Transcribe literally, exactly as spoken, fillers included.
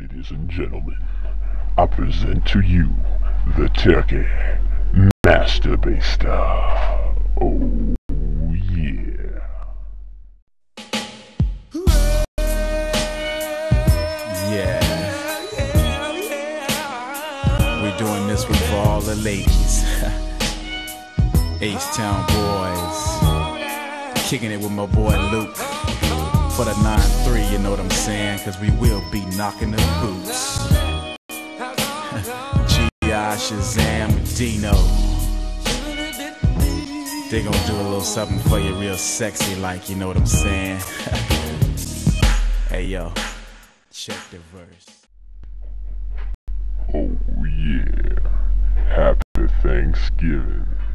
Ladies and gentlemen, I present to you the turkey MasterBaster. Oh. Doing this one for all the ladies, H-Town boys, kicking it with my boy Luke, for the nine three, you know what I'm saying, cause we will be knocking the boots, G I, Shazam, Dino, they gonna do a little something for you real sexy like, you know what I'm saying, hey yo, check the verse. Oh yeah, happy Thanksgiving.